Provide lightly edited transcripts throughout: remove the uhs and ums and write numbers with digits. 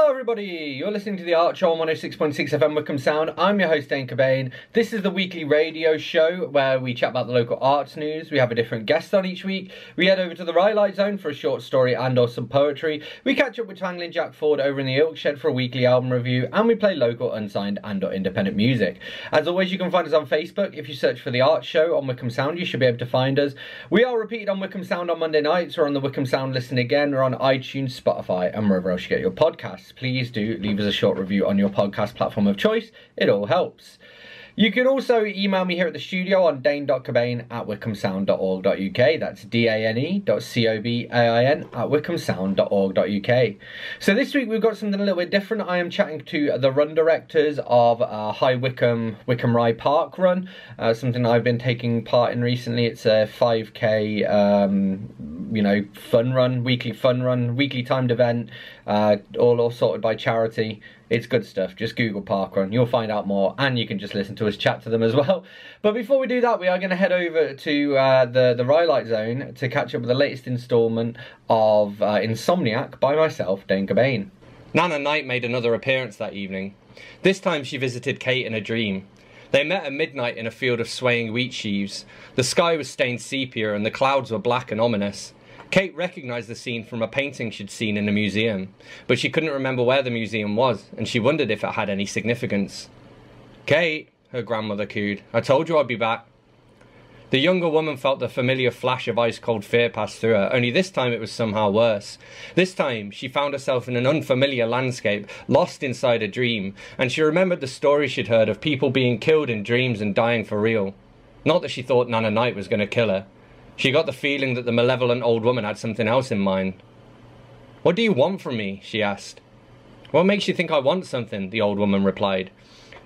Hello everybody, you're listening to The Arch on 106.6 FM Wickham Sound. I'm your host Dane Cobain. This is the weekly radio show where we chat about the local arts news. We have a different guest on each week. We head over to the Rye Light Zone for a short story and or some poetry. We catch up with Twanglin Jack Ford over in the Ilk Shed for a weekly album review, and we play local unsigned and or independent music. As always, you can find us on Facebook. If you search for The Arch Show on Wickham Sound, you should be able to find us. We are repeated on Wickham Sound on Monday nights. We're on the Wickham Sound Listen Again. We're on iTunes, Spotify and wherever else you get your podcast. Please do leave us a short review on your podcast platform of choice. It all helps. You can also email me here at the studio on dane.cobain@wickhamsound.org.uk. That's dane.cobain@wickhamsound.org.uk. So this week we've got something a little bit different. I am chatting to the run directors of High Wickham Rye Parkrun, something I've been taking part in recently. It's a 5k fun run, weekly timed event, all sorted by charity. It's good stuff. Just Google parkrun, you'll find out more, and you can just listen to us chat to them as well. But before we do that, we are going to head over to the Rye Light Zone to catch up with the latest instalment of Insomniac by myself, Dane Cobain. Nana Knight made another appearance that evening. This time she visited Kate in a dream. They met at midnight in a field of swaying wheat sheaves. The sky was stained sepia and the clouds were black and ominous. Kate recognised the scene from a painting she'd seen in a museum, but she couldn't remember where the museum was, and she wondered if it had any significance. "Kate," her grandmother cooed, "I told you I'd be back." The younger woman felt the familiar flash of ice-cold fear pass through her, only this time it was somehow worse. This time she found herself in an unfamiliar landscape, lost inside a dream, and she remembered the story she'd heard of people being killed in dreams and dying for real. Not that she thought Nana Knight was going to kill her. She got the feeling that the malevolent old woman had something else in mind. "What do you want from me?" she asked. "What makes you think I want something?" the old woman replied.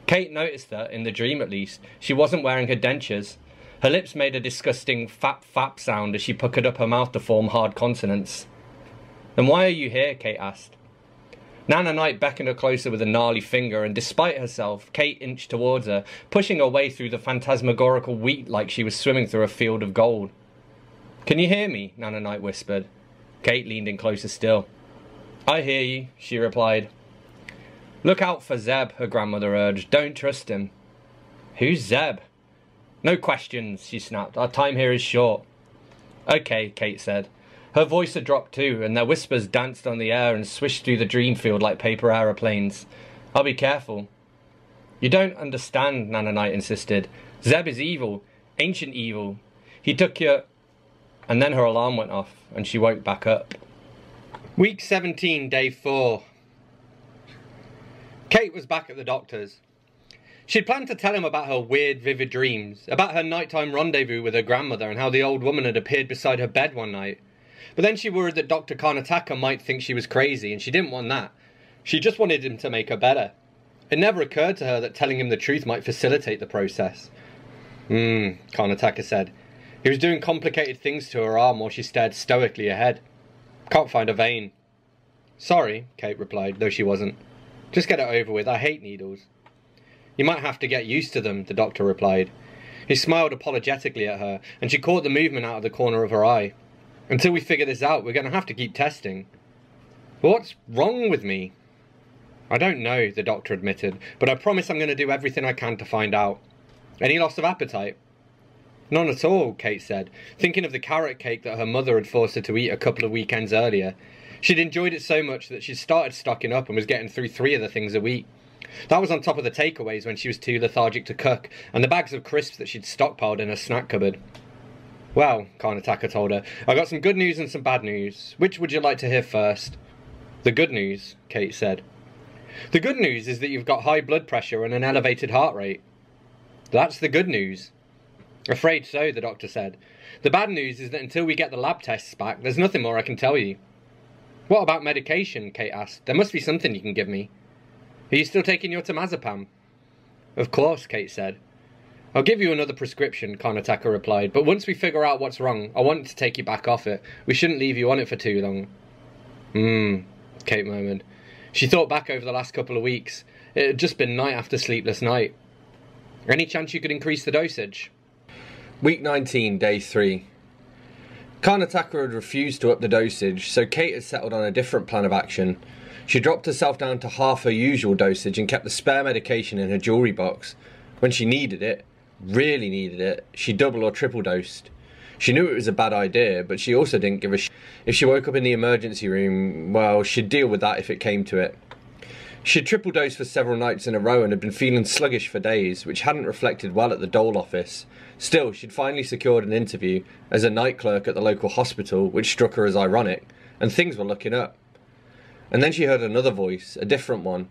Kate noticed that, in the dream at least, she wasn't wearing her dentures. Her lips made a disgusting fap-fap sound as she puckered up her mouth to form hard consonants. "Then why are you here?" Kate asked. Nana Knight beckoned her closer with a gnarly finger, and despite herself, Kate inched towards her, pushing her way through the phantasmagorical wheat like she was swimming through a field of gold. "Can you hear me?" Nana Knight whispered. Kate leaned in closer still. "I hear you," she replied. "Look out for Zeb," her grandmother urged. "Don't trust him." "Who's Zeb?" "No questions," she snapped. "Our time here is short." "Okay," Kate said. Her voice had dropped too, and their whispers danced on the air and swished through the dream field like paper aeroplanes. "I'll be careful." "You don't understand," Nana Knight insisted. "Zeb is evil, ancient evil. He took your..." And then her alarm went off, and she woke back up. Week 17, day 4. Kate was back at the doctor's. She'd planned to tell him about her weird, vivid dreams, about her nighttime rendezvous with her grandmother and how the old woman had appeared beside her bed one night. But then she worried that Dr. Karnataka might think she was crazy, and she didn't want that. She just wanted him to make her better. It never occurred to her that telling him the truth might facilitate the process. Karnataka said. He was doing complicated things to her arm while she stared stoically ahead. "Can't find a vein." "Sorry," Kate replied, though she wasn't. "Just get it over with. I hate needles." "You might have to get used to them," the doctor replied. He smiled apologetically at her, and she caught the movement out of the corner of her eye. "Until we figure this out, we're going to have to keep testing." "What's wrong with me?" "I don't know," the doctor admitted, "but I promise I'm going to do everything I can to find out." "Any loss of appetite?" "None at all," Kate said, thinking of the carrot cake that her mother had forced her to eat a couple of weekends earlier. She'd enjoyed it so much that she'd started stocking up and was getting through 3 of the things a week. That was on top of the takeaways when she was too lethargic to cook, and the bags of crisps that she'd stockpiled in her snack cupboard. "Well," Karnataka told her, "I got some good news and some bad news. Which would you like to hear first?" "The good news," Kate said. "The good news is that you've got high blood pressure and an elevated heart rate." "That's the good news." "Afraid so," the doctor said. "The bad news is that until we get the lab tests back, there's nothing more I can tell you." "What about medication?" Kate asked. "There must be something you can give me." "Are you still taking your Temazepam?" "Of course," Kate said. "I'll give you another prescription," Karnataka replied, "but once we figure out what's wrong, I want to take you back off it. We shouldn't leave you on it for too long." Kate murmured. She thought back over the last couple of weeks. It had just been night after sleepless night. "Any chance you could increase the dosage?" Week 19, day 3. Karnataka had refused to up the dosage, so Kate had settled on a different plan of action. She dropped herself down to half her usual dosage and kept the spare medication in her jewellery box. When she needed it, really needed it, she double or triple dosed. She knew it was a bad idea, but she also didn't give a shit. If she woke up in the emergency room, well, she'd deal with that if it came to it. She'd triple dosed for several nights in a row and had been feeling sluggish for days, which hadn't reflected well at the dole office. Still, she'd finally secured an interview as a night clerk at the local hospital, which struck her as ironic, and things were looking up. And then she heard another voice, a different one.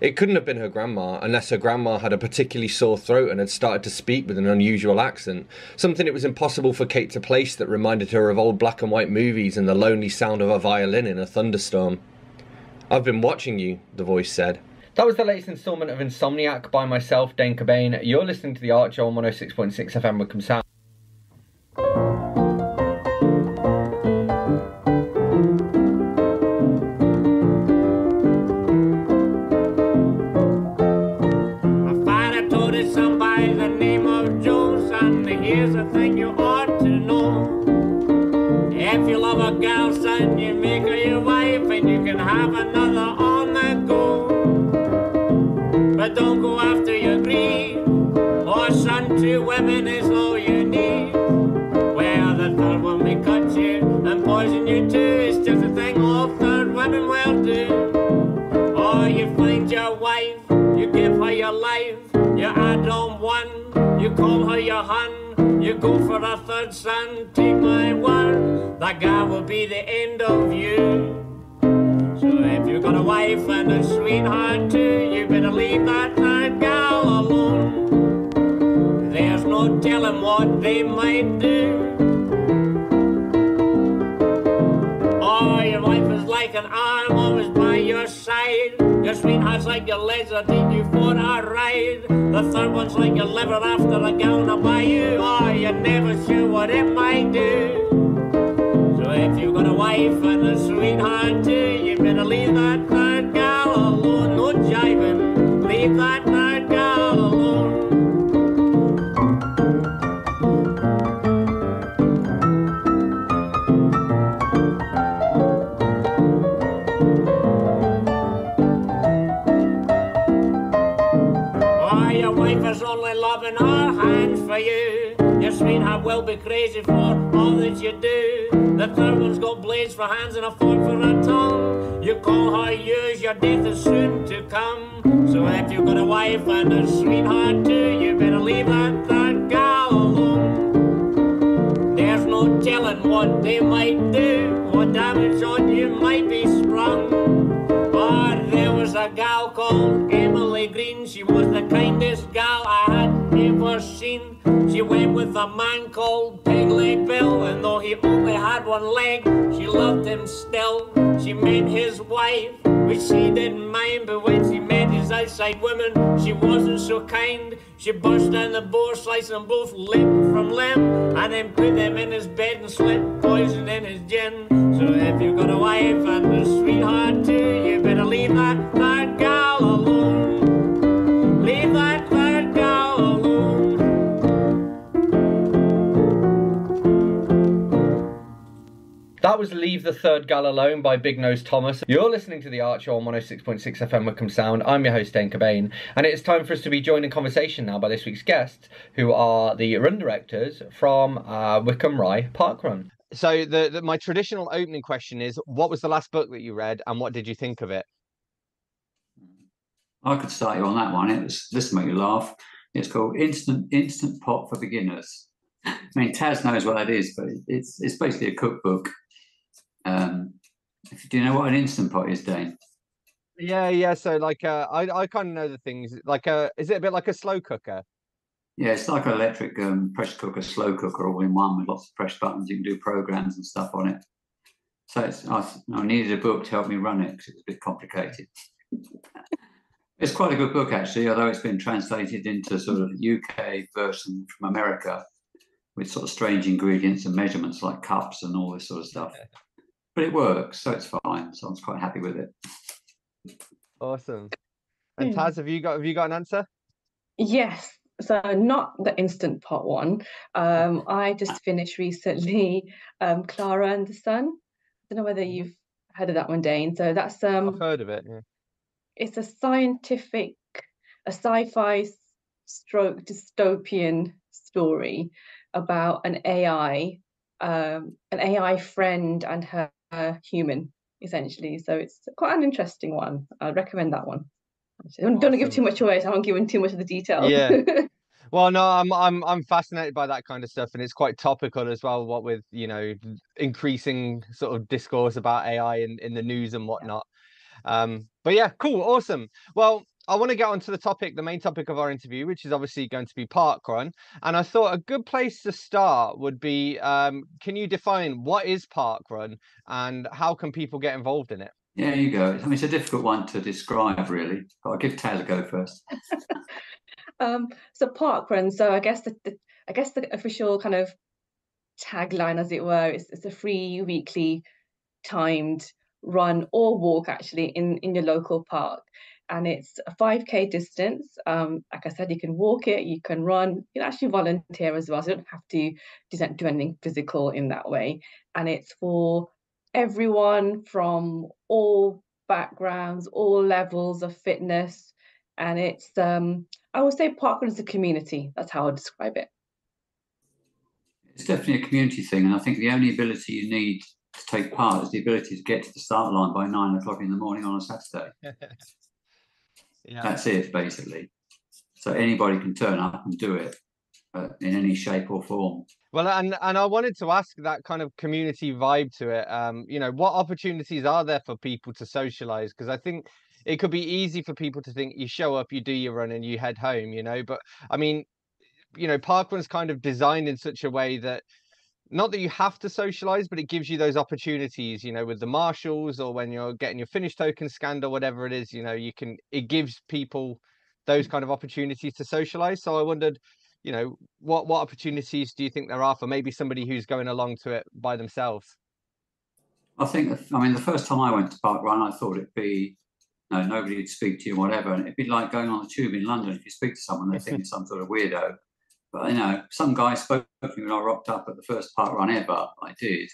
It couldn't have been her grandma, unless her grandma had a particularly sore throat and had started to speak with an unusual accent, something it was impossible for Kate to place that reminded her of old black and white movies and the lonely sound of a violin in a thunderstorm. "I've been watching you," the voice said. That was the latest instalment of Insomniac by myself, Dane Cobain. You're listening to The Archer on 106.6 FM Wickham Sound. She burst down the boar, sliced them both limb from limb, and then put them in his bed and slipped poison in his gin. So if you've got a wife and a sweetheart too, you better leave that gal alone. Leave that gal alone. That was Leave the Third Gal Alone by Big Nose Thomas. You're listening to The Archer on 106.6 FM Wickham Sound. I'm your host, Dane Cobain, and it's time for us to be joined in conversation now by this week's guests, who are the run directors from Wickham Rye Parkrun. So my traditional opening question is, what was the last book that you read and what did you think of it? I could start you on that one. This will make you laugh. It's called Instant Pot for Beginners. I mean, Taz knows what that is, but it's basically a cookbook. Do you know what an Instant Pot is, Dane? Yeah. So I kind of know the things. Is it a bit like a slow cooker? Yeah, it's like an electric pressure cooker, slow cooker, all in one with lots of press buttons. You can do programs and stuff on it. So I needed a book to help me run it because it was a bit complicated. It's quite a good book actually, although it's been translated into sort of UK version from America with sort of strange ingredients and measurements like cups and all this sort of stuff. Yeah. But it works, so it's fine. So I was quite happy with it. Awesome. And Taz, have you got an answer? Yes. So not the Instant Pot one. I just finished recently Clara and the Sun. I don't know whether you've heard of that one, Dane. So that's I've heard of it. Yeah. It's a scientific, a sci-fi stroke dystopian story about an AI friend and her human, essentially. So it's quite an interesting one. I recommend that one. Awesome. Don't give too much away, so I won't give in too much of the detail. Yeah. Well, no, I'm fascinated by that kind of stuff, and it's quite topical as well. What with, you know, increasing sort of discourse about AI in the news and whatnot. Yeah. But yeah, cool, awesome. Well, I want to get on to the topic, the main topic of our interview, which is obviously going to be parkrun. And I thought a good place to start would be, can you define what is parkrun and how can people get involved in it? Yeah, you go. I mean, it's a difficult one to describe, really. But I'll give Taz a go first. So parkrun. So I guess the official kind of tagline, as it were, is it's a free, weekly, timed run or walk, actually, in your local park. And it's a 5K distance. Like I said, you can walk it, you can run, you can actually volunteer as well. So you don't have to do anything physical in that way. And it's for everyone from all backgrounds, all levels of fitness. And it's, I would say parkrun is a community. That's how I describe it. It's definitely a community thing. And I think the only ability you need to take part is the ability to get to the start line by 9 o'clock in the morning on a Saturday. Yeah. That's it, basically. So anybody can turn up and do it in any shape or form. Well, and I wanted to ask that kind of community vibe to it. You know, what opportunities are there for people to socialize? Because I think it could be easy for people to think you show up, you do your run and you head home, you know. But I mean, you know, parkrun's kind of designed in such a way that, not that you have to socialize, but it gives you those opportunities, you know, with the marshals or when you're getting your finish token scanned or whatever it is, you know, you can, it gives people those kind of opportunities to socialize. So I wondered, you know, what opportunities do you think there are for maybe somebody who's going along to it by themselves? I think, I mean, the first time I went to parkrun, I thought it'd be, no, nobody would speak to you, whatever. And it'd be like going on the tube in London. If you speak to someone, they think you're some sort of weirdo. But, you know, some guy spoke to me when I rocked up at the first parkrun ever. I did.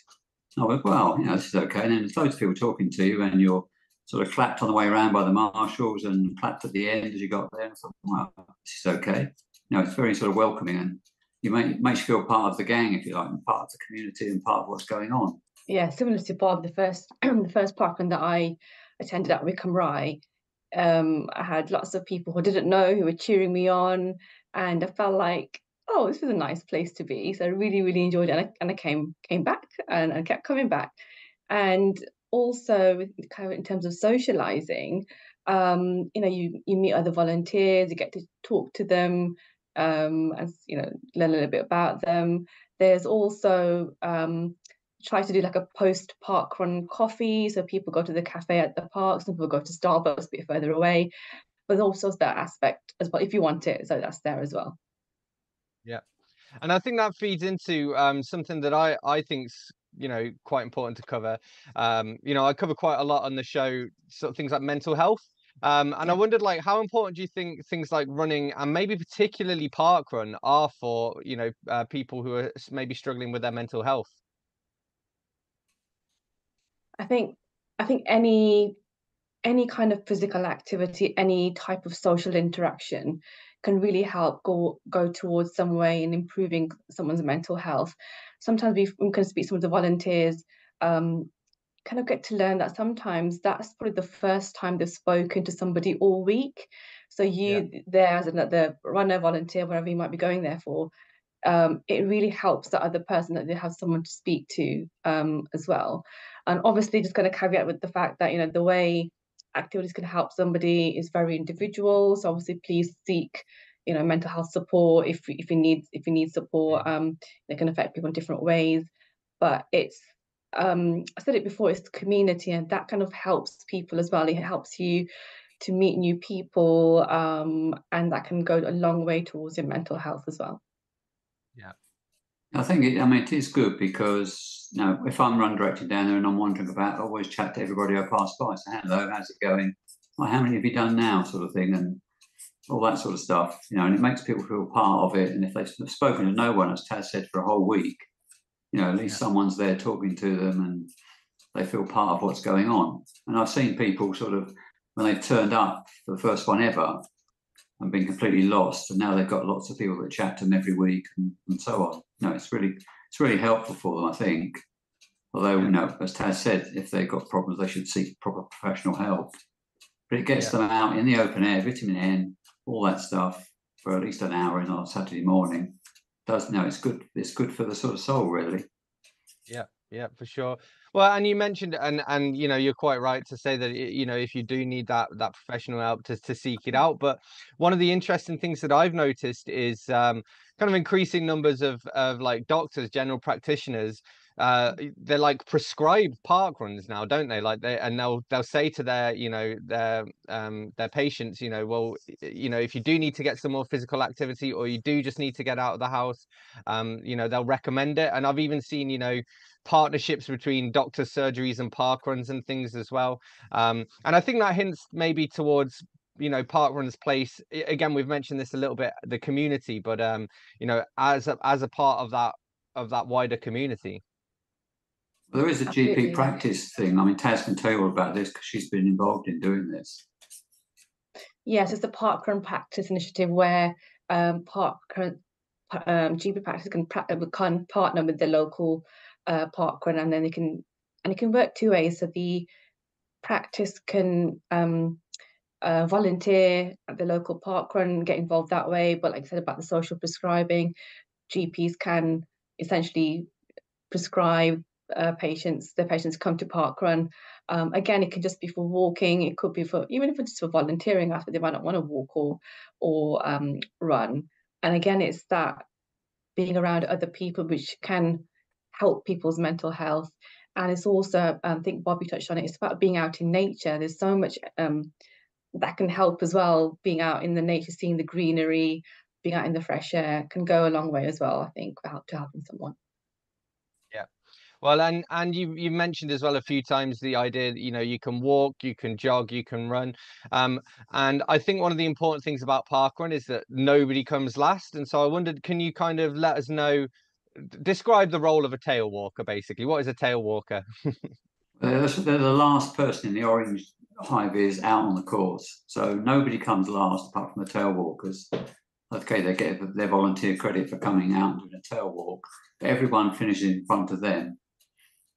I went, well, you know, this is okay. And then there's loads of people talking to you, and you're sort of clapped on the way around by the marshals and clapped at the end as you got there. And I thought, wow, this is okay. You know, it's very sort of welcoming, and you makes you feel part of the gang, if you like, and part of the community and part of what's going on. Yeah, similar to Bob, the first parkrun that I attended at Wickham Rye. I had lots of people who I didn't know who were cheering me on, and I felt like, oh, this is a nice place to be. So I really, really enjoyed it. And I came back and I kept coming back. And also kind of in terms of socializing, you know, you meet other volunteers, you get to talk to them, and, you know, learn a little bit about them. There's also try to do like a post parkrun coffee. So people go to the cafe at the park, some people go to Starbucks a bit further away. But also that aspect as well, if you want it. So that's there as well. Yeah. And I think that feeds into something that I think's, you know, quite important to cover. You know, I cover quite a lot on the show, sort of things like mental health. And I wondered, like, how important do you think things like running and maybe particularly parkrun are for, you know, people who are maybe struggling with their mental health? I think any kind of physical activity, any type of social interaction can really help go towards some way in improving someone's mental health. Sometimes we can speak to some of the volunteers, kind of get to learn that sometimes that's probably the first time they've spoken to somebody all week. So there as another runner, volunteer, whatever you might be going there for, it really helps the other person that they have someone to speak to as well. And obviously just going to caveat with the fact that, you know, the way activities can help somebody is very individual. So obviously, please seek, you know, mental health support if you need support. They can affect people in different ways. But it's I said it before, it's community, and that kind of helps people as well. It helps you to meet new people, and that can go a long way towards your mental health as well. Yeah, I think it is good because, you know, if I'm run directed down there and I'm wandering about, I always chat to everybody I pass by. So, hello, how's it going? Well, how many have you done now, sort of thing, and all that sort of stuff, you know, and it makes people feel part of it. And if they've spoken to no one, as Taz said, for a whole week, you know, at least someone's there talking to them and they feel part of what's going on. And I've seen people sort of, when they've turned up for the first one ever and been completely lost, and now they've got lots of people that chat to them every week and so on. No, it's really helpful for them, I think. Although, you know, as Taz said, if they've got problems, they should seek proper professional help. But it gets them out in the open air, vitamin N, all that stuff, for at least an hour in on Saturday morning. It's good for the sort of soul, really. Yeah, for sure. Well, and you mentioned, and you know, you're quite right to say that, you know, if you do need that professional help, to seek it out. But one of the interesting things that I've noticed is kind of increasing numbers of like doctors, general practitioners. They're like prescribed park runs now, don't they? Like they'll say to their patients, you know, well, you know, if you do need to get some more physical activity, or you do just need to get out of the house, you know, they'll recommend it. And I've even seen, you know, partnerships between doctor surgeries and park runs and things as well. And I think that hints maybe towards, you know, parkrun's place. Again, we've mentioned this a little bit, the community, but you know, as a part of that wider community. Well, there is a GP practice thing. I mean, Taz can tell you all about this because she's been involved in doing this. Yes, it's the Parkrun Practice Initiative, where GP practice can partner with the local parkrun, and then it can work two ways. So the practice can volunteer at the local parkrun, get involved that way. But like I said about the social prescribing, GPs can essentially prescribe their patients come to parkrun. Again, it can just be for walking, it could be for, even if it's for volunteering, after they might not want to walk or run. And again, it's that being around other people which can help people's mental health. And it's also, I think Bobby touched on it, it's about being out in nature. There's so much that can help as well, being out in the nature, seeing the greenery, being out in the fresh air can go a long way as well, I think, to helping someone. Yeah. Well, and you mentioned as well a few times the idea that, you know, you can walk, you can jog, you can run. And I think one of the important things about parkrun is that nobody comes last. And so I wondered, can you kind of let us know, describe the role of a tail walker, basically. What is a tail walker? They're the last person in the orange high-vis out on the course. So nobody comes last apart from the tail walkers. Okay, they get their volunteer credit for coming out and doing a tail walk, but everyone finishes in front of them.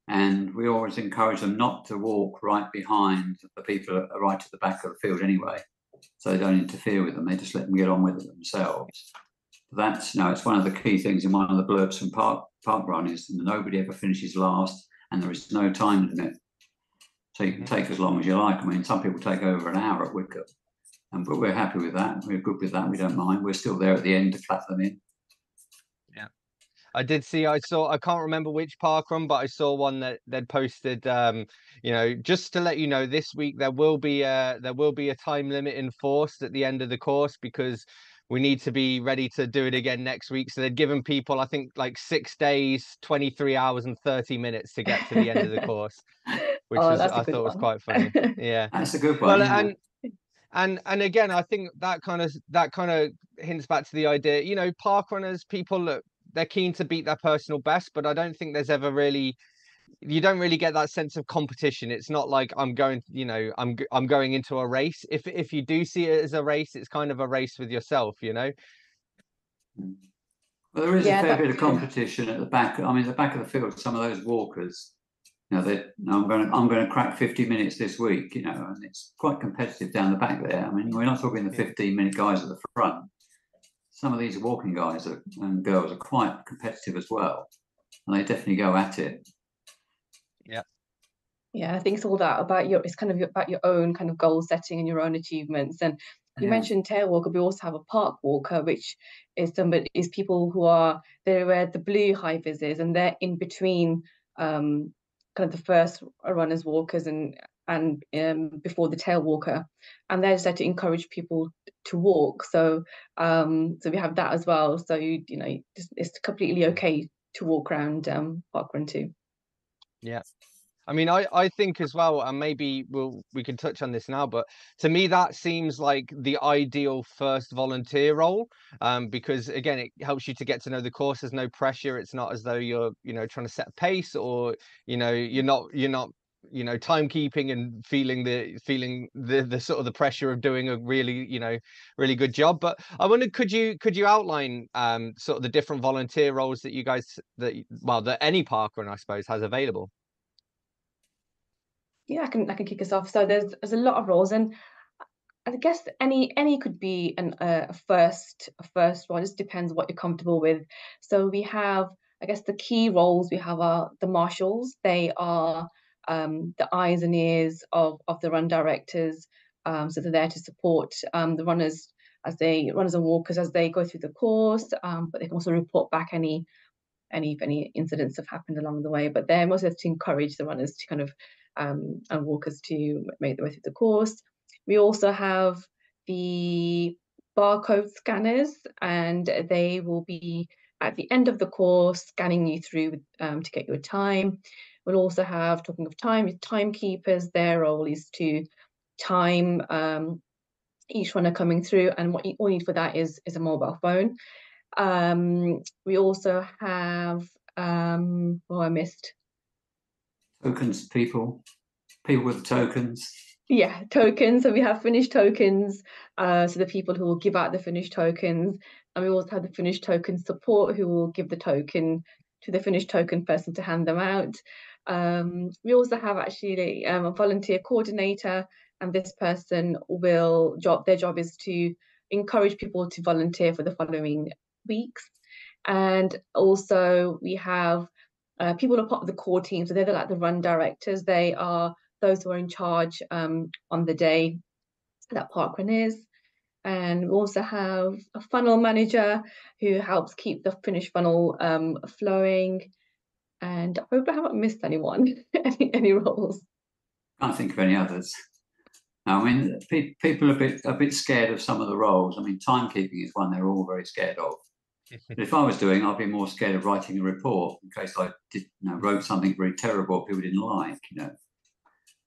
And we always encourage them not to walk right behind the people that are right at the back of the field anyway, so they don't interfere with them. They just let them get on with it themselves. That's, no, it's one of the key things in one of the blurbs from Parkrun is nobody ever finishes last, and there is no time limit. So you can take as long as you like. I mean, some people take over an hour at Wickham. But we're happy with that. We're good with that. We don't mind. We're still there at the end to clap them in. Yeah, I can't remember which parkrun, but I saw one that they'd posted. You know, just to let you know, this week there will be a time limit enforced at the end of the course because we need to be ready to do it again next week. So they'd given people, I think, like 6 days, 23 hours and 30 minutes to get to the end of the course, which I thought was quite funny. Yeah, that's a good one. Well, and again, I think that kind of hints back to the idea, you know, park runners, people, they're keen to beat their personal best, but I don't think there's ever really, you don't really get that sense of competition. It's not like I'm going into a race. If you do see it as a race, it's kind of a race with yourself, you know. Well, there is a fair bit of competition at the back. I mean, the back of the field, some of those walkers. You know, I'm going to crack 50 minutes this week, you know, and it's quite competitive down the back there. I mean, we're not talking the 15-minute guys at the front. Some of these walking guys and girls are quite competitive as well, and they definitely go at it. Yeah. Yeah, I think it's all that about your own kind of goal setting and your own achievements. And you mentioned tail walker. We also have a park walker, which is people who they wear the blue high vises and they're in between kind of the first runners, walkers, and before the tail walker, and they're just there to encourage people to walk. So so we have that as well. So you know, it's completely okay to walk around parkrun too. Yeah, I mean, I think as well, and maybe we can touch on this now, but to me that seems like the ideal first volunteer role, because again, it helps you to get to know the course. There's no pressure. It's not as though you're, you know, trying to set pace, or, you know, you're not you know, timekeeping and feeling the sort of the pressure of doing a really good job. But I wondered, could you outline sort of the different volunteer roles that you guys, that any parkrun I suppose has available? Yeah, I can kick us off. So there's a lot of roles, and I guess any could be a first role. It just depends what you're comfortable with. So we have, I guess, the key roles we have are the marshals. They are the eyes and ears of the run directors. So they're there to support the runners and walkers as they go through the course. But they can also report back any incidents that have happened along the way. But they're mostly to encourage the runners to kind of and walkers to make their way through the course. We also have the barcode scanners, and they will be at the end of the course scanning you through to get your time. We'll also have, talking of time, timekeepers. Their role is to time each runner coming through, and what you all need for that is a mobile phone. We also have, tokens, people with tokens. Yeah, tokens. So we have finished tokens, so the people who will give out the finished tokens, and we also have the finished token support who will give the token to the finished token person to hand them out. We also have actually a volunteer coordinator, and this person their job is to encourage people to volunteer for the following weeks. And also we have people are part of the core team, so they're like the run directors. They are those who are in charge on the day that parkrun is. And we also have a funnel manager who helps keep the finished funnel flowing. And I hope I haven't missed anyone, any roles. I can't think of any others. I mean, people are a bit scared of some of the roles. I mean, timekeeping is one they're all very scared of. But if I was doing, I'd be more scared of writing a report in case I did, wrote something very terrible people didn't like,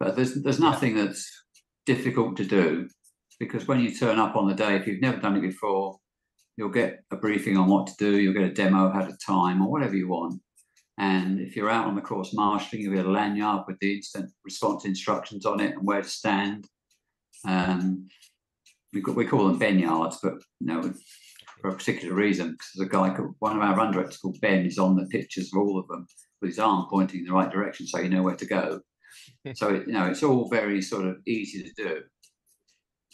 But there's nothing that's difficult to do, because when you turn up on the day, if you've never done it before, you'll get a briefing on what to do, you'll get a demo, how to time, or whatever you want. And if you're out on the course marshalling, you'll get a lanyard with the instant response instructions on it and where to stand. We call them Ben yards, but for a particular reason, because there's a guy called, one of our run directors called Ben, is on the pictures of all of them with his arm pointing in the right direction, so you know where to go. So it's all very sort of easy to do.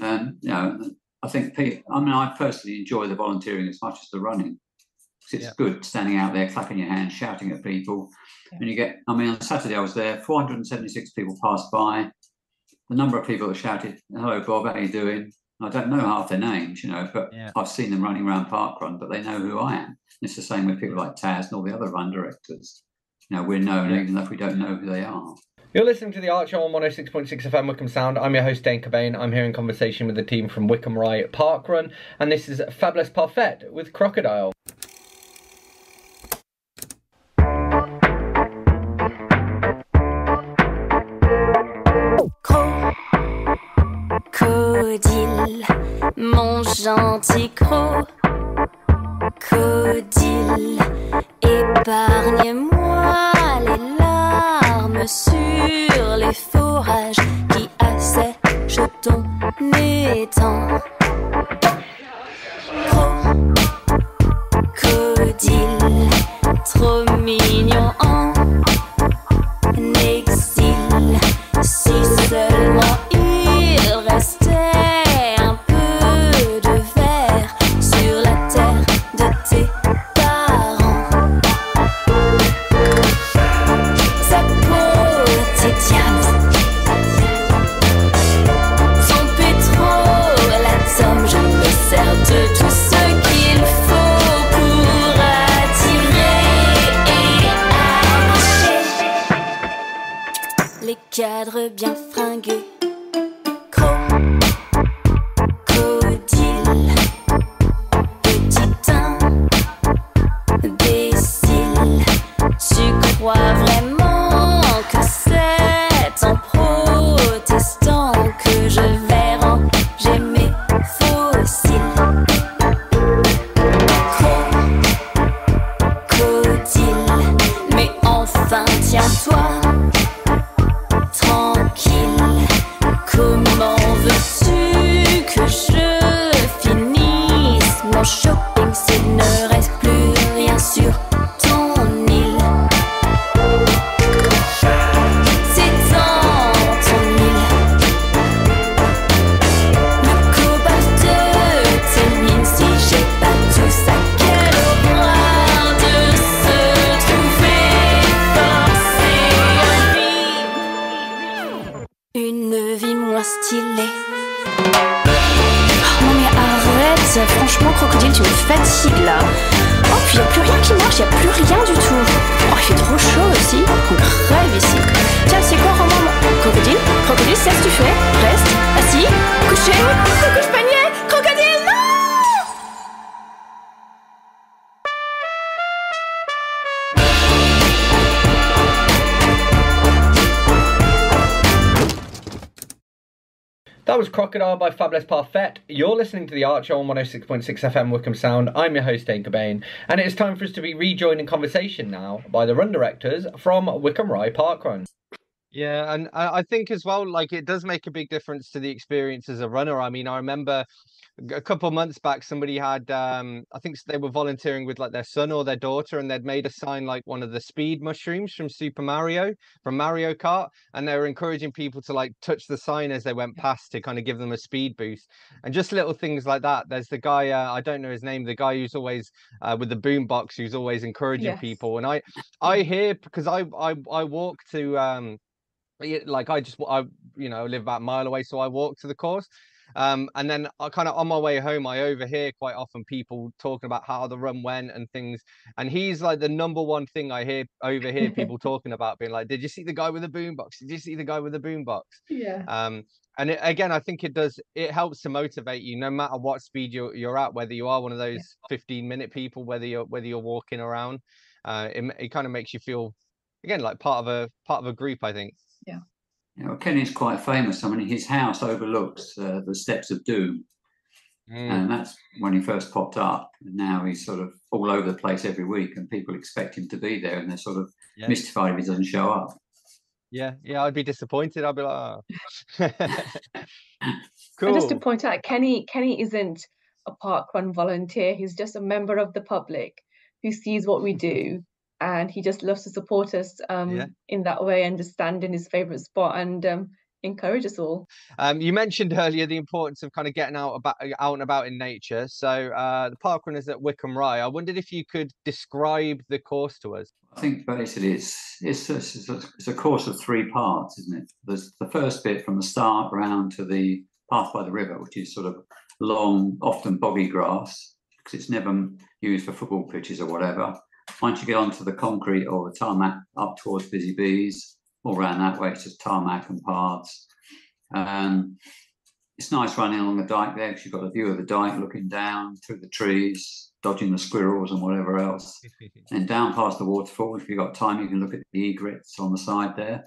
I think I personally enjoy the volunteering as much as the running. It's good standing out there, clapping your hands, shouting at people, and you get. I mean, on Saturday I was there. 476 people passed by. The number of people that shouted, "Hello, Bob, how are you doing?" I don't know half their names, but I've seen them running around Parkrun, but they know who I am. And it's the same with people like Taz and all the other run directors. We're known even though we don't know who they are. You're listening to The Arch on 106.6 FM Wickham Sound. I'm your host, Dane Cobain. I'm here in conversation with the team from Wickham Rye Parkrun, and this is Fabulous Parfait with Crocodile. Crocodile, mon gentil crocodile, épargne-moi les larmes sur les fourrages qui assèchent ton étang. Crocodile, trop mignon en exil, si seulement il restait. So Non mais arrête, franchement Crocodile, tu me fatigues là. Oh puis y'a plus rien qui marche, y'a plus rien du tout. Oh il fait trop chaud aussi, on crève ici. Tiens c'est quoi Romain? Crocodile, Crocodile, c'est ce que tu fais. Reste, assis, couché, couche panier, Crocodile, non. That was Crocodile by Fabulous Parfait. You're listening to The Archer on 106.6 FM Wickham Sound. I'm your host Dane Cobain, and it is time for us to be rejoined in conversation now by the run directors from Wickham Rye Parkrun. Yeah, and I think as well, like, it does make a big difference to the experience as a runner. I mean, I remember a couple of months back, somebody had, I think they were volunteering with like their son or their daughter, and they'd made a sign like one of the speed mushrooms from Super Mario, from Mario Kart, and they were encouraging people to like touch the sign as they went past to kind of give them a speed boost, and just little things like that. There's the guy, I don't know his name, the guy who's always with the boombox, who's always encouraging yes. people. And I hear, because I walk to, like I you know, live about a mile away, so I walk to the course. And then I kind of on my way home, I overhear quite often people talking about how the run went and things. And he's like the number one thing I hear overhear people talking about, being like, "Did you see the guy with the boombox? Did you see the guy with the boombox?" Yeah. And it, again, I think it does. It helps to motivate you, no matter what speed you're at, whether you are one of those 15-minute people, whether you're walking around. It kind of makes you feel again like part of a group, I think. Yeah. You know, Kenny's quite famous. I mean, his house overlooks the Steps of Doom. Mm. And that's when he first popped up. And now he's sort of all over the place every week, and people expect him to be there, and they're sort of mystified if he doesn't show up. Yeah, I'd be disappointed. I'd be like, oh. Cool. And just to point out, Kenny isn't a parkrun volunteer. He's just a member of the public who sees what we do. And he just loves to support us in that way, and just stand in his favourite spot and encourage us all. You mentioned earlier the importance of kind of getting out and about in nature. So the parkrun is at Wickham Rye. I wondered if you could describe the course to us. I think basically it's a course of three parts, isn't it? There's the first bit from the start round to the path by the river, which is sort of long, often boggy grass, because it's never used for football pitches or whatever. Once you get onto the concrete or the tarmac up towards Busy Bees, all around that way, it's just tarmac and paths. It's nice running along the dyke there, because you've got a view of the dyke looking down through the trees, dodging the squirrels and whatever else. And down past the waterfall, if you've got time, you can look at the egrets on the side there,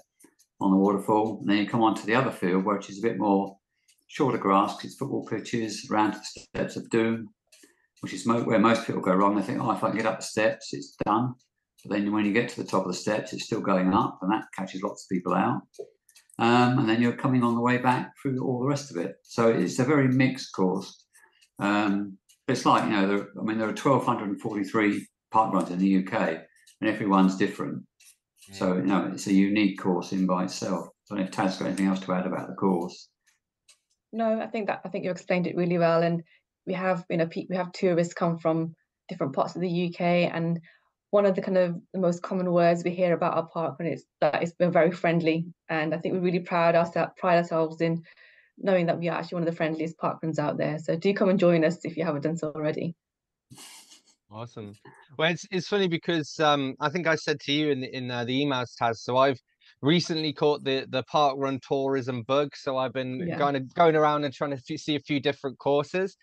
on the waterfall. And then you come on to the other field, which is a bit more shorter grass, because it's football pitches, around to the Steps of Doom, which is where most people go wrong. They think, oh, if I can get up the steps, it's done. But then when you get to the top of the steps, it's still going up, and that catches lots of people out. And then you're coming on the way back through all the rest of it. So it's a very mixed course. It's like, you know, there are 1,243 parkruns in the UK, and everyone's different. Yeah. So, you know, it's a unique course in by itself. I don't know if Tad's got anything else to add about the course. No, I think you explained it really well. And we have tourists come from different parts of the UK, and one of the kind of the most common words we hear about our parkrun is that we're very friendly. And I think we really pride ourselves in knowing that we are actually one of the friendliest parkruns out there. So do come and join us if you haven't done so already. Awesome. Well, it's funny because I think I said to you in the emails, Taz. So I've recently caught the parkrun tourism bug. So I've been kind of going around and trying to see a few different courses.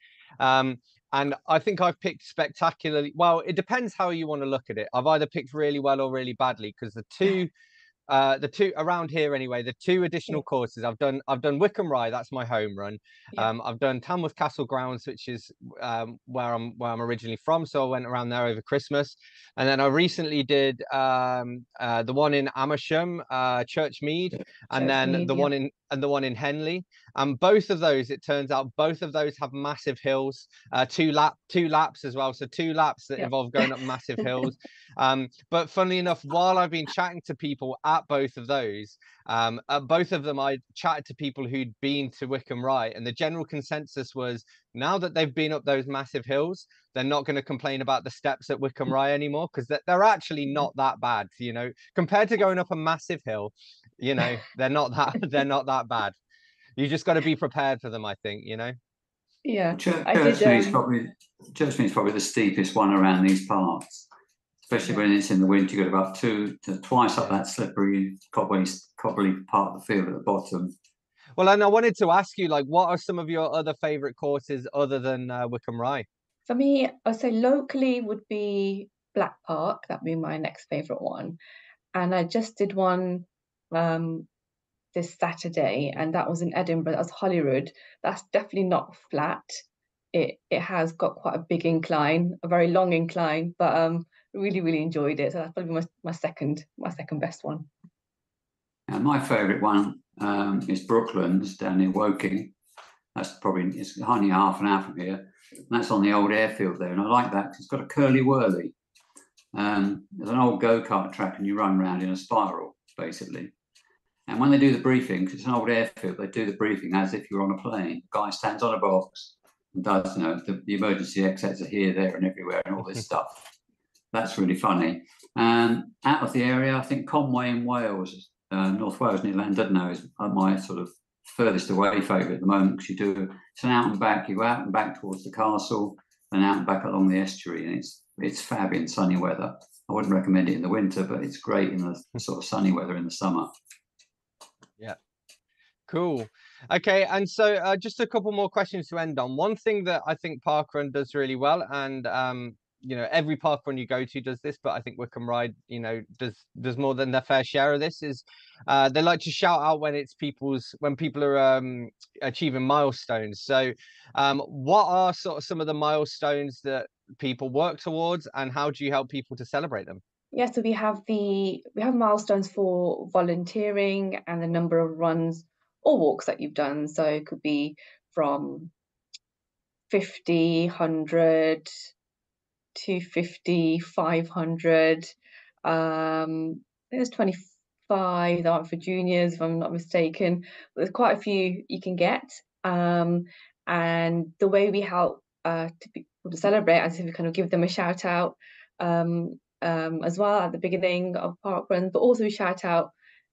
And I think I've picked spectacularly well. It depends how you want to look at it. I've either picked really well or really badly, because the two around here anyway, the two additional courses I've done Wickham Rye, that's my home run. I've done Tamworth Castle grounds, which is where I'm originally from, so I went around there over Christmas. And then I recently did the one in Amersham, Churchmead, and then the one in Henley. And both of those, it turns out, both of those have massive hills, two laps as well. So two laps that involve going up massive hills. But funnily enough, while I've been chatting to people at both of those, I chatted to people who'd been to Wickham Rye, and the general consensus was, now that they've been up those massive hills, they're not going to complain about the steps at Wickham Rye anymore, because they're actually not that bad, you know, compared to going up a massive hill. You know, they're not that bad. You just got to be prepared for them, I think, you know. Yeah, Churchmead's probably the steepest one around these parts, especially when it's in the winter. You got about two to twice up that slippery, cobbly part of the field at the bottom. Well, and I wanted to ask you, like, what are some of your other favourite courses other than Wickham Rye? For me, I'd say locally would be Black Park. That'd be my next favourite one. And I just did one this Saturday, and that was in Edinburgh. That was Holyrood. That's definitely not flat. It has got quite a big incline, a very long incline, but really, really enjoyed it. So that's probably my second best one. And my favourite one is Brooklands down near Woking. That's probably, it's only half an hour from here. And that's on the old airfield there. And I like that because it's got a curly whirly. There's an old go-kart track and you run around in a spiral, basically. And when they do the briefing, because it's an old airfield, they do the briefing as if you're on a plane. The guy stands on a box and does, you know, the emergency exits are here, there and everywhere and all this stuff. That's really funny. Out of the area, I think Conwy in Wales, North Wales near Llandudno is my sort of furthest away favourite at the moment, because you do, it's an out and back, you go out and back towards the castle, then out and back along the estuary, and it's fab in sunny weather. I wouldn't recommend it in the winter, but it's great in the sort of sunny weather in the summer. Yeah, cool. Okay, and so just a couple more questions to end on. One thing that I think parkrun does really well, and you know, every parkrun you go to does this, but I think Wickham Rye, you know, does more than their fair share of this, is they like to shout out when it's people are achieving milestones. So what are sort of some of the milestones that people work towards, and how do you help people to celebrate them? Yeah, so we have milestones for volunteering and the number of runs or walks that you've done. So it could be from 50, 100, 250, 500. There's 25 that aren't for juniors, if I'm not mistaken. There's quite a few you can get. And the way we help people to celebrate is if we kind of give them a shout out. As well at the beginning of parkrun, but also shout out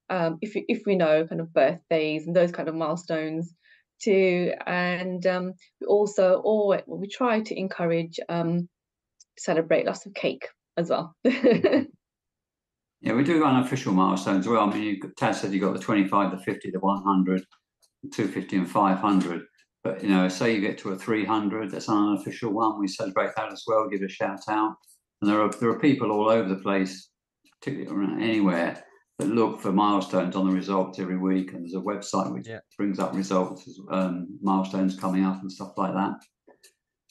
if we know kind of birthdays and those kind of milestones too. And we also we try to encourage celebrate lots of cake as well. Yeah, we do unofficial milestones as well. I mean, Taz said you got the 25, the 50, the 100, the 250 and 500. But you know, say you get to a 300, that's an unofficial one. We celebrate that as well, give it a shout out. And there are people all over the place, particularly anywhere, that look for milestones on the results every week. And there's a website which brings up results, milestones coming up and stuff like that.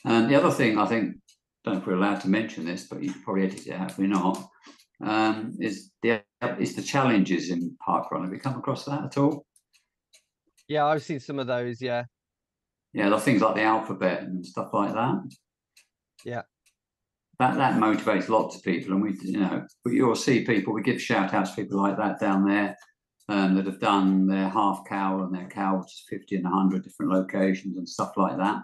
And the other thing I think, don't know if we're allowed to mention this, but you can probably edit it out if we're not, is the challenges in parkrun. Have you come across that at all? Yeah, I've seen some of those, yeah. Yeah, the things like the alphabet and stuff like that. Yeah. That motivates lots of people, and we, you know, you'll see people. We give shout outs to people like that down there that have done their half cowl and their cowl, which is 50 and 100 different locations and stuff like that.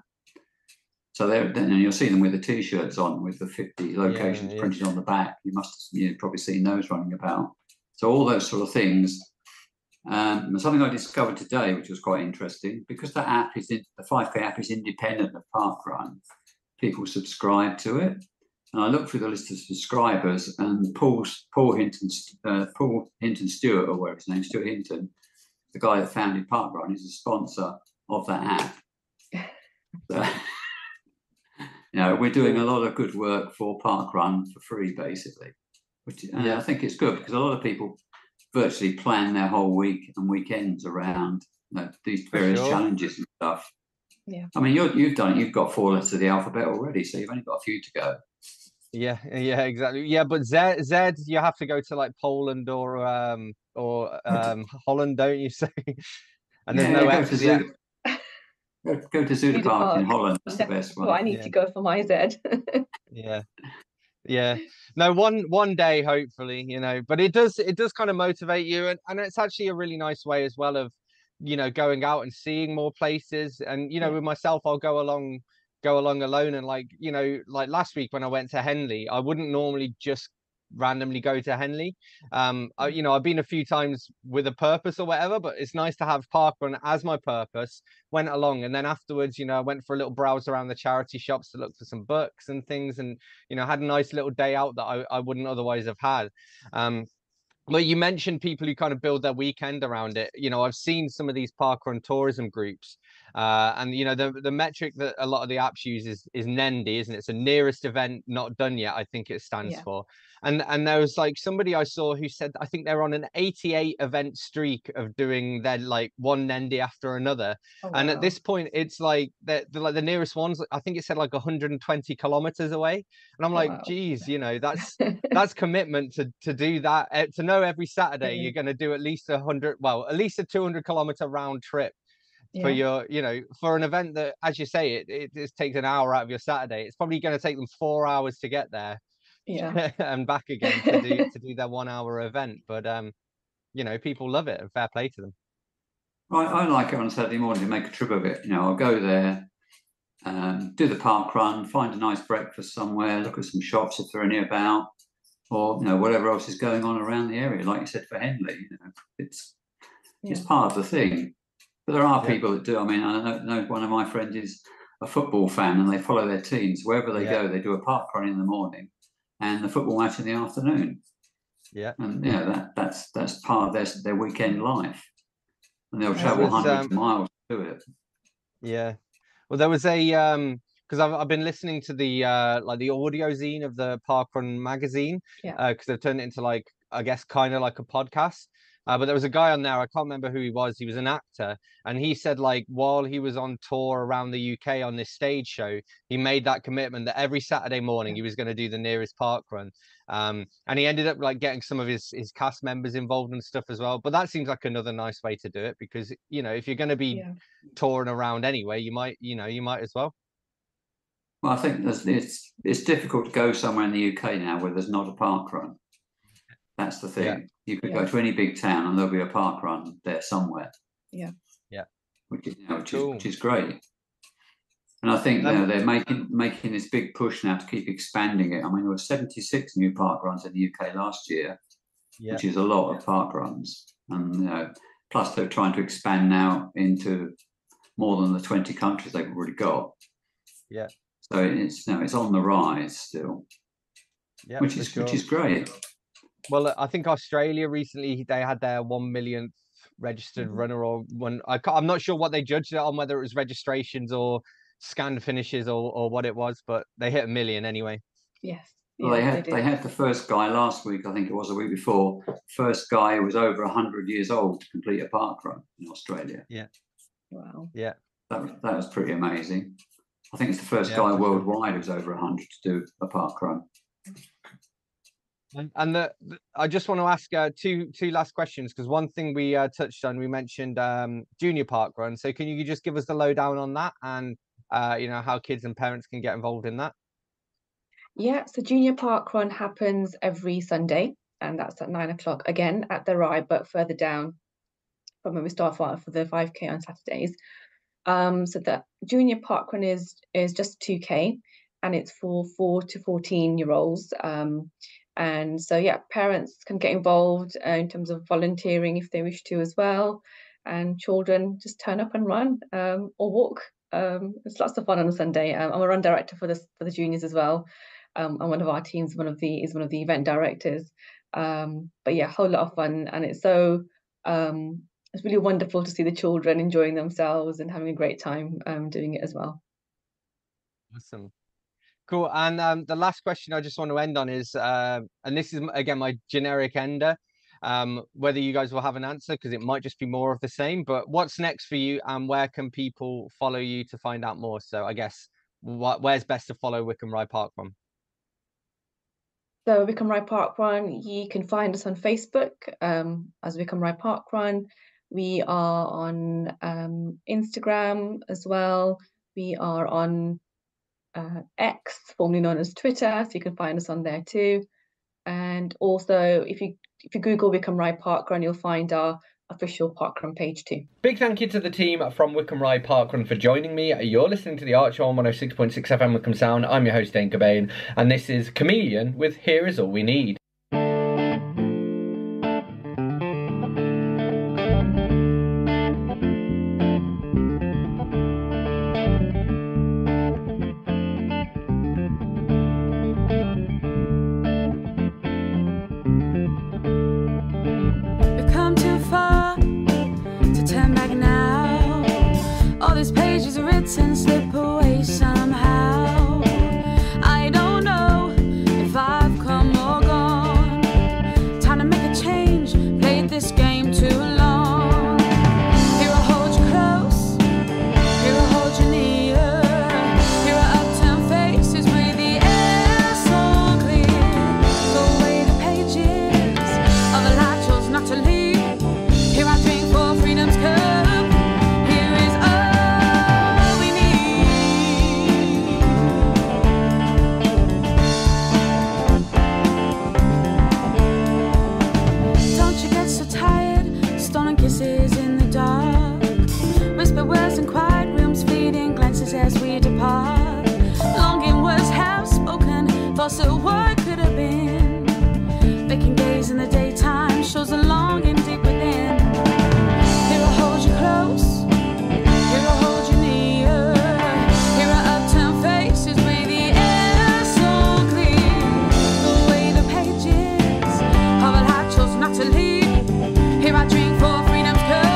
So then you'll see them with the t-shirts on with the 50 locations printed on the back. You must have probably seen those running about. So all those sort of things. Something I discovered today, which was quite interesting, because the app is the 5K app is independent of Parkrun. People subscribe to it. And I looked through the list of subscribers, and Paul Hinton Stewart, or whatever his name, Stuart Hinton, the guy that founded Parkrun, is a sponsor of that app. So, you know, we're doing a lot of good work for Parkrun for free, basically. And I think it's good because a lot of people virtually plan their whole week and weekends around, you know, these various challenges and stuff. Yeah. I mean, you've done it. You've got 4 letters of the alphabet already, so you've only got a few to go. Yeah, exactly. Yeah, but Z, you have to go to like Poland or Holland, don't you? So, and there's no X. Go to Zuiderpark in Holland. That's the best one. I need to go for my Z. Yeah. No, one day hopefully, you know. But it does kind of motivate you, and it's actually a really nice way as well of, you know, going out and seeing more places. And you know, with myself, I'll go along alone, and like, you know, like last week when I went to Henley, I wouldn't normally just randomly go to Henley. You know, I've been a few times with a purpose or whatever, but it's nice to have parkrun as my purpose. Went along, and then afterwards, you know, I went for a little browse around the charity shops to look for some books and things, and, you know, had a nice little day out that I wouldn't otherwise have had. But you mentioned people who kind of build their weekend around it. You know, I've seen some of these parkrun tourism groups, and, you know, the metric that a lot of the apps use is Nendi, isn't it? It's the nearest event not done yet, I think it stands for. And there was like somebody I saw who said, I think they're on an 88 event streak of doing their like one Nendi after another. Oh, wow. And at this point, it's like the nearest ones, I think it said like 120 kilometers away. And I'm like, wow. Geez, you know, that's that's commitment to do that, to know every Saturday you're going to do at least 100, well, at least a 200 kilometer round trip for your, you know, for an event that, as you say, it takes an hour out of your Saturday. It's probably going to take them 4 hours to get there and back again to do their 1 hour event. But you know, people love it, and fair play to them. I like it on a Saturday morning to make a trip of it. You know, I'll go there, do the park run, find a nice breakfast somewhere, look at some shops if there are any about, or, you know, whatever else is going on around the area. Like you said, for Henley, you know, it's part of the thing. But there are people that do. I mean, I know one of my friends is a football fan, and they follow their teams. Wherever they go, they do a park run in the morning and the football match in the afternoon. Yeah. And, you know, that's part of their weekend life. And they'll travel hundreds of miles to do it. Yeah. Well, there was a... because I've been listening to the like the audio zine of the Parkrun magazine, because they've turned it into, like, I guess, kind of like a podcast. But there was a guy on there, I can't remember who he was. He was an actor, and he said, like, while he was on tour around the UK on this stage show, he made that commitment that every Saturday morning he was going to do the nearest parkrun. And he ended up, like, getting some of his cast members involved and stuff as well. But that seems like another nice way to do it, because, you know, if you're going to be touring around anyway, you might as well. Well, I think it's difficult to go somewhere in the UK now where there's not a park run. That's the thing. Yeah. You could go to any big town and there'll be a park run there somewhere. Yeah. Yeah. Which is, you know, which is great. And I think, you know, they're making this big push now to keep expanding it. I mean, there were 76 new park runs in the UK last year, which is a lot of park runs. And, you know, plus they're trying to expand now into more than the 20 countries they've already got. Yeah. So it's on the rise still, which is great. Well, I think Australia recently, they had their 1 millionth registered runner, or one. I'm not sure what they judged it on, whether it was registrations or scanned finishes or what it was, but they hit 1 million anyway. Yes. Well, they had the first guy last week, I think it was, a week before. First guy who was over 100 years old to complete a park run in Australia. Yeah. Wow. Yeah. That was pretty amazing. I think it's the first guy worldwide who's over 100 to do a parkrun. And I just want to ask two last questions, because one thing we touched on, we mentioned Junior Park Run. So can you just give us the lowdown on that, and you know, how kids and parents can get involved in that? Yeah, so Junior Park Run happens every Sunday, and that's at 9 o'clock again at the Rye, but further down from when we start for the 5K on Saturdays. So the Junior Parkrun is just 2K, and it's for 4 to 14-year-olds. And so, yeah, parents can get involved in terms of volunteering if they wish to as well. And children just turn up and run or walk. It's lots of fun on a Sunday. I'm a run director for the juniors as well. And one of our teams, is one of the event directors. But yeah, a whole lot of fun, and it's so. It's really wonderful to see the children enjoying themselves and having a great time doing it as well. Awesome. Cool. And the last question I just want to end on is, and this is, again, my generic ender, whether you guys will have an answer, because it might just be more of the same, but what's next for you, and where can people follow you to find out more? So I guess, where's best to follow Wickham Rye Park from? So Wickham Rye Parkrun, you can find us on Facebook as Wickham Rye Parkrun. We are on Instagram as well. We are on X, formerly known as Twitter, so you can find us on there too. And also, if you Google Wickham Rye Parkrun, you'll find our official parkrun page too. Big thank you to the team from Wickham Rye Parkrun for joining me. You're listening to The Archer on 106.6 FM Wickham Sound. I'm your host, Dane Cobain, and this is Chameleon with Here Is All We Need. slip away somehow. I don't know if I've come or gone. Time to make a change, played this game too long. Here I hold you close, here I hold you near. Here are upturned faces with the air so clear. Throw away the pages of the life chose not to leave. Here I drink for freedom's cup. As we depart, longing words have spoken, thoughts of what could have been. Vacant gaze in the daytime shows a longing deep within. Here I hold you close, here I hold you near. Here are upturned faces with the air so clear. Throw away the pages of a life chose not to leave. Here I drink for freedom's cup.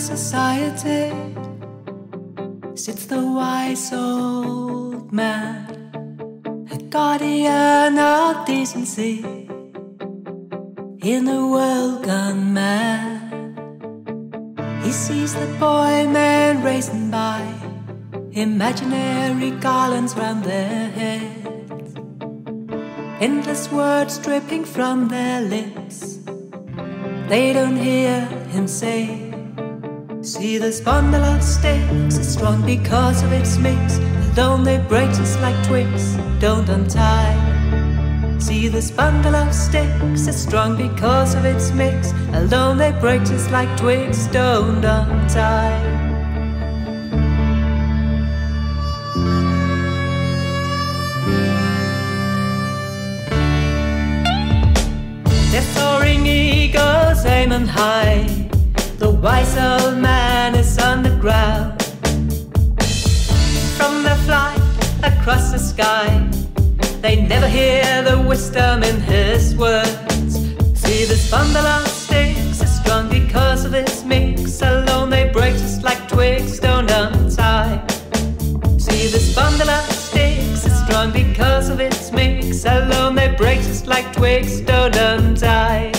Society sits the wise old man, a guardian of decency in a world gone mad. He sees the boy men racing by, imaginary garlands round their heads, endless words dripping from their lips. They don't hear him say. See the bundle of sticks, it's strong because of its mix. Alone they break just like twigs, don't untie. See the bundle of sticks, it's strong because of its mix. Alone they break just like twigs, don't untie. Their soaring egos aim and high. The wise old man is on the ground. From their flight across the sky, they never hear the wisdom in his words. See this bundle of sticks, it's strong because of its mix. Alone they break just like twigs, don't untie. See this bundle of sticks, it's strong because of its mix. Alone they break just like twigs, don't untie.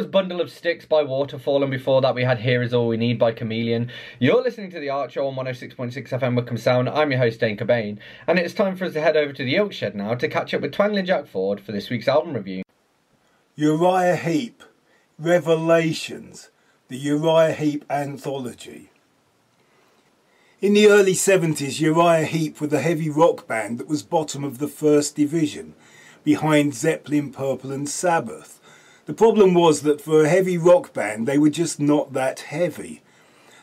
was Bundle of Sticks by Waterfall, and before that we had Here Is All We Need by Chameleon. You're listening to The Art Show on 106.6 FM Wickham Sound. I'm your host, Dane Cobain, and it's time for us to head over to the Ilk Shed now to catch up with Twanglin Jack Ford for this week's album review. Uriah Heep, Revelations, the Uriah Heep Anthology. In the early 70s, Uriah Heep was a heavy rock band that was bottom of the First Division, behind Zeppelin, Purple and Sabbath. The problem was that for a heavy rock band, they were just not that heavy.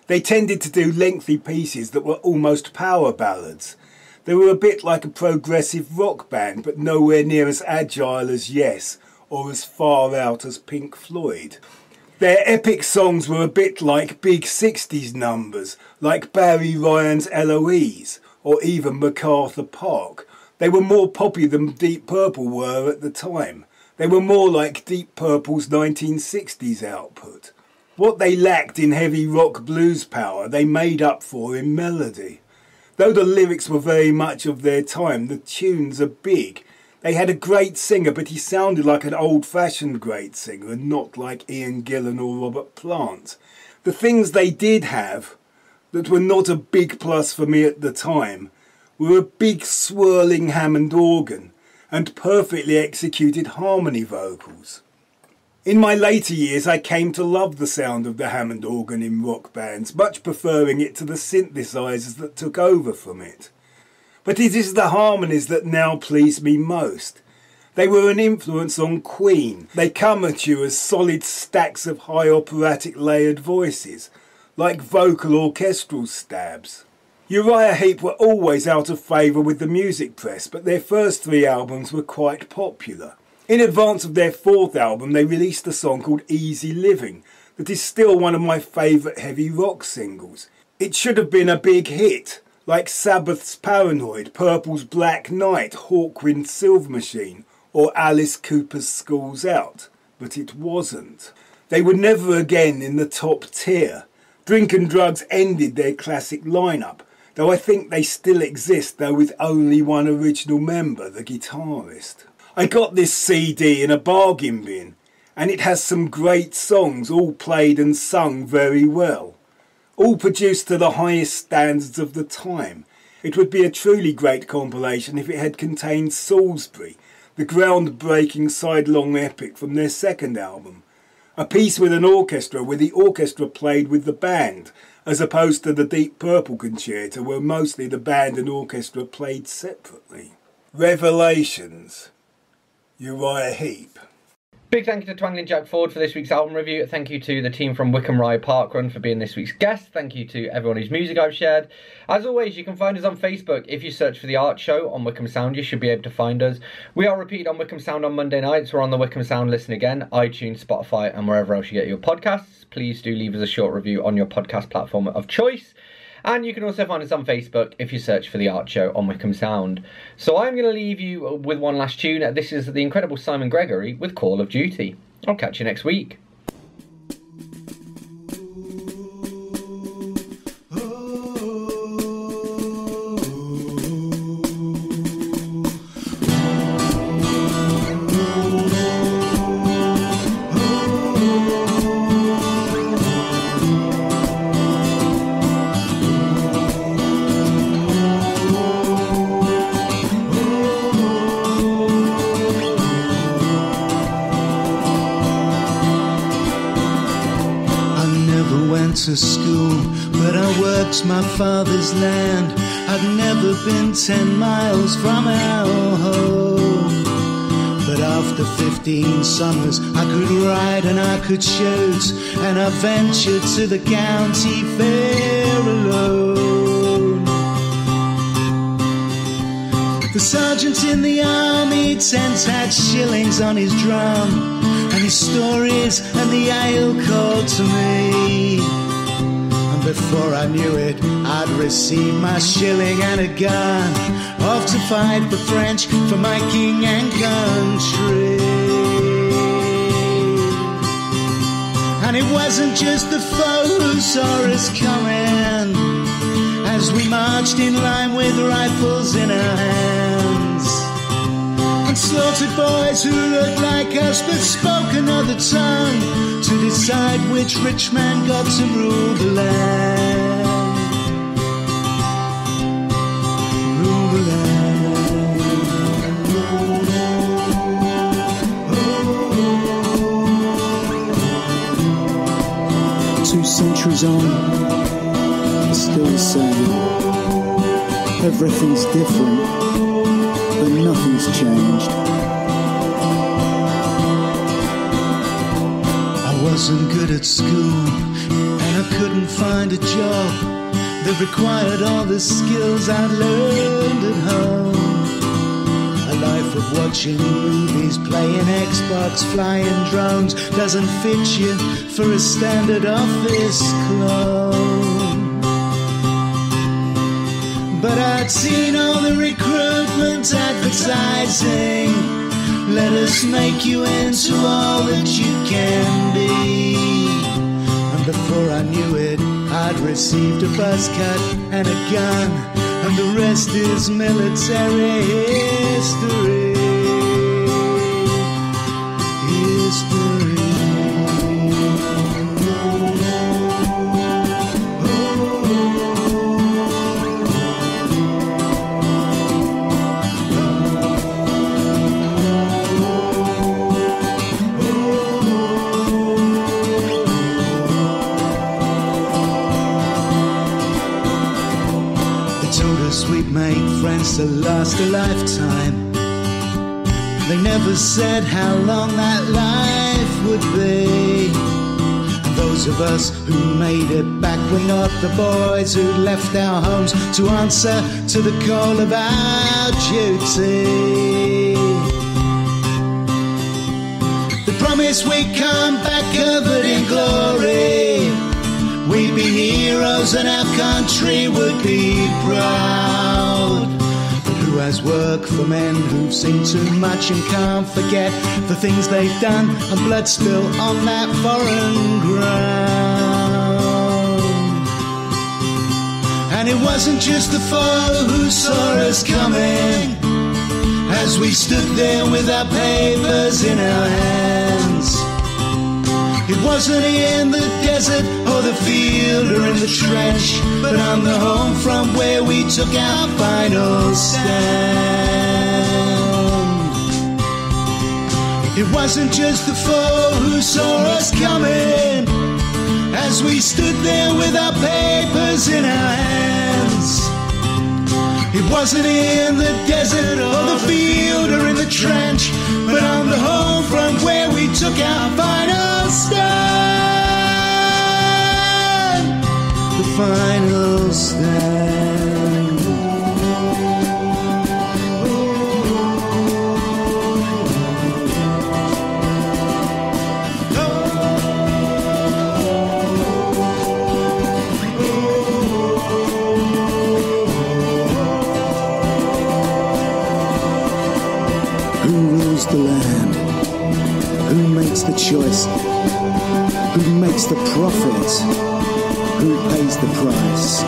They tended to do lengthy pieces that were almost power ballads. They were a bit like a progressive rock band, but nowhere near as agile as Yes, or as far out as Pink Floyd. Their epic songs were a bit like big 60s numbers, like Barry Ryan's Eloise, or even MacArthur Park. They were more poppy than Deep Purple were at the time. They were more like Deep Purple's 1960s output. What they lacked in heavy rock blues power, they made up for in melody. Though the lyrics were very much of their time, the tunes are big. They had a great singer, but he sounded like an old-fashioned great singer and not like Ian Gillan or Robert Plant. The things they did have that were not a big plus for me at the time were a big swirling Hammond organ and perfectly executed harmony vocals. In my later years, I came to love the sound of the Hammond organ in rock bands, much preferring it to the synthesizers that took over from it. But it is the harmonies that now please me most. They were an influence on Queen. They come at you as solid stacks of high operatic layered voices, like vocal orchestral stabs. Uriah Heep were always out of favour with the music press, but their first three albums were quite popular. In advance of their fourth album, they released a song called Easy Living, that is still one of my favourite heavy rock singles. It should have been a big hit, like Sabbath's Paranoid, Purple's Black Knight, Hawkwind's Silver Machine, or Alice Cooper's School's Out, but it wasn't. They were never again in the top tier. Drink and Drugs ended their classic lineup, though I think they still exist, though with only one original member, the guitarist. I got this CD in a bargain bin, and it has some great songs, all played and sung very well. All produced to the highest standards of the time. It would be a truly great compilation if it had contained Salisbury, the groundbreaking sidelong epic from their second album. A piece with an orchestra where the orchestra played with the band, as opposed to the Deep Purple concerto where mostly the band and orchestra played separately. Revelations, Uriah Heep. Big thank you to Twanglin Jack Ford for this week's album review. Thank you to the team from Wickham Rye Parkrun for being this week's guest. Thank you to everyone whose music I've shared. As always, you can find us on Facebook. If you search for The Art Show on Wickham Sound, you should be able to find us. We are repeated on Wickham Sound on Monday nights. We're on the Wickham Sound Listen Again, iTunes, Spotify and wherever else you get your podcasts. Please do leave us a short review on your podcast platform of choice. And you can also find us on Facebook if you search for The Art Show on Wickham Sound. So I'm going to leave you with one last tune. This is the incredible Simon Gregory with Call of Duty. I'll catch you next week. My father's land. I'd never been 10 miles from our home, but after 15 summers I could ride and I could shoot, and I ventured to the county fair alone. The sergeant in the army tent had shillings on his drum, and his stories and the ale called to me. Before I knew it, I'd received my shilling and a gun, off to fight the French for my king and country. And it wasn't just the foe who saw us coming, as we marched in line with rifles in our hands. slaughtered boys who looked like us but spoke another tongue to decide which rich man got to rule the land. Rule the land. Centuries on, it's still the same. Everything's different, but nothing's changed. I wasn't good at school, and I couldn't find a job that required all the skills I learned at home. A life of watching movies, playing Xbox, flying drones doesn't fit you for a standard office clone. But I'd seen all the recruitment advertising, let us make you into all that you can be. And before I knew it, I'd received a buzz cut and a gun, and the rest is military history. To last a lifetime, they never said how long that life would be. And those of us who made it back were not the boys who left our homes to answer to the call of our duty. They promised we'd come back covered in glory, we'd be heroes and our country would be proud. As work for men who've seen too much and can't forget the things they've done and blood spill on that foreign ground. And it wasn't just the foe who saw us coming as we stood there with our papers in our hands. It wasn't in the desert or the field or in the trench, but on the home front where we took our final stand. It wasn't just the foe who saw us coming as we stood there with our papers in our hands. It wasn't in the desert or the field or in the trench, but on the home front where we took our final stand. The final stand. The land, who makes the choice, who makes the profit, who pays the price.